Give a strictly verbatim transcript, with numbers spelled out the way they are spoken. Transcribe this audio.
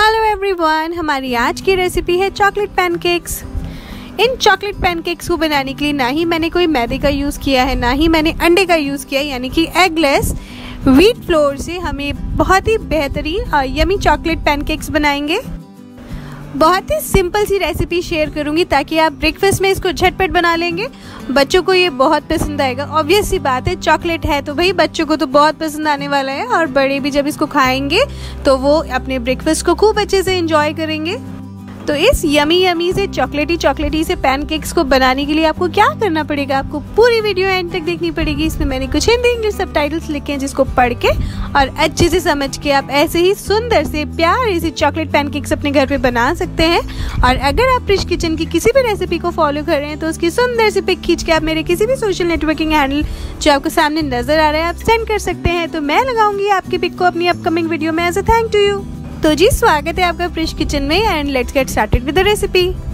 Hello everyone, हमारी आज की रेसिपी है चॉकलेट पैनकेक्स। इन चॉकलेट पैनकेक्स को बनाने के लिए ना ही मैंने कोई मैदे का यूज़ किया है, ना ही मैंने अंडे का यूज़ किया है, यानी कि एगलेस व्हीट फ्लोर से हमें बहुत ही बेहतरीन और यमी चॉकलेट पैनकेक्स बनाएंगे। बहुत ही सिंपल सी रेसिपी शेयर करूंगी ताकि आप ब्रेकफास्ट में इसको झटपट बना लेंगे। बच्चों को ये बहुत पसंद आएगा। ऑब्वियस सी बात है, चॉकलेट है तो भाई बच्चों को तो बहुत पसंद आने वाला है, और बड़े भी जब इसको खाएंगे तो वो अपने ब्रेकफास्ट को खूब अच्छे से एंजॉय करेंगे। तो इस यमी यमी से चॉकलेटी चॉकलेटी से पैनकेक्स को बनाने के लिए आपको क्या करना पड़ेगा, आपको पूरी वीडियो एंड तक देखनी पड़ेगी। इसमें मैंने कुछ हिंदी इंग्लिश सबटाइटल्स लिखे हैं, जिसको पढ़ के और अच्छे से समझ के आप ऐसे ही सुंदर से प्यारे से चॉकलेट पैनकेक्स अपने घर पे बना सकते हैं। और अगर आप प्रिश किचन की किसी भी रेसिपी को फॉलो कर रहे हैं तो उसकी सुंदर से पिक खींच के आप मेरे किसी भी सोशल नेटवर्किंग हैंडल जो आपको सामने नजर आ रहा है आप सेंड कर सकते हैं, तो मैं लगाऊंगी आपकी पिक को अपनी अपकमिंग वीडियो में as a thank to you. तो जी, स्वागत है आपका प्रिश किचन में and let's get started with the recipe.